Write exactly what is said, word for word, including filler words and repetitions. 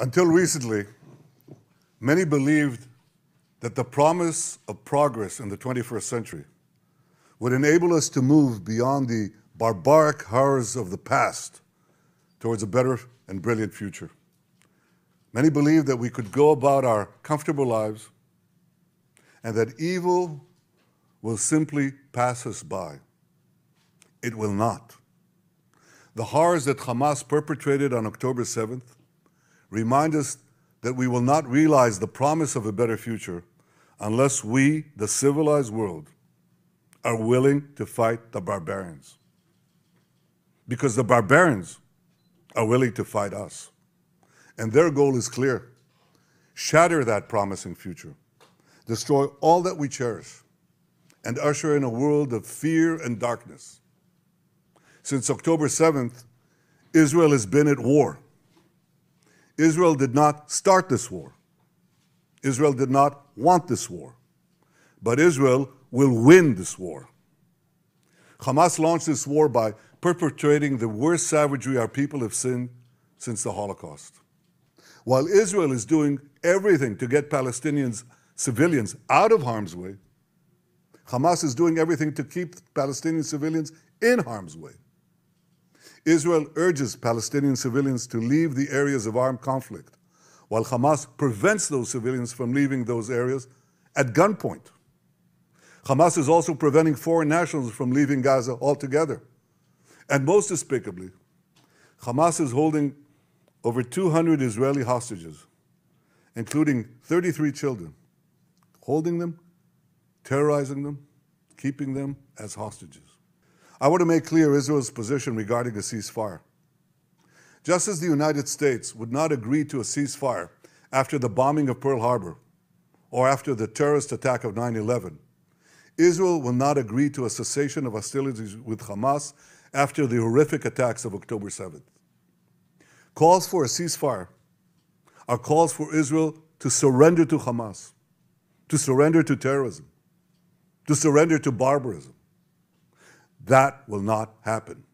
Until recently, many believed that the promise of progress in the twenty-first century would enable us to move beyond the barbaric horrors of the past towards a better and brilliant future. Many believed that we could go about our comfortable lives and that evil will simply pass us by. It will not. The horrors that Hamas perpetrated on October seventh remind us that we will not realize the promise of a better future unless we, the civilized world, are willing to fight the barbarians. Because the barbarians are willing to fight us. And their goal is clear. Shatter that promising future. Destroy all that we cherish. And usher in a world of fear and darkness. Since October seventh, Israel has been at war. Israel did not start this war. Israel did not want this war. But Israel will win this war. Hamas launched this war by perpetrating the worst savagery our people have seen since the Holocaust. While Israel is doing everything to get Palestinians, civilians out of harm's way, Hamas is doing everything to keep Palestinian civilians in harm's way. Israel urges Palestinian civilians to leave the areas of armed conflict, while Hamas prevents those civilians from leaving those areas at gunpoint. Hamas is also preventing foreign nationals from leaving Gaza altogether. And most despicably, Hamas is holding over two hundred Israeli hostages, including thirty-three children, holding them, terrorizing them, keeping them as hostages. I want to make clear Israel's position regarding a ceasefire. Just as the United States would not agree to a ceasefire after the bombing of Pearl Harbor or after the terrorist attack of nine eleven, Israel will not agree to a cessation of hostilities with Hamas after the horrific attacks of October seventh. Calls for a ceasefire are calls for Israel to surrender to Hamas, to surrender to terrorism, to surrender to barbarism. That will not happen.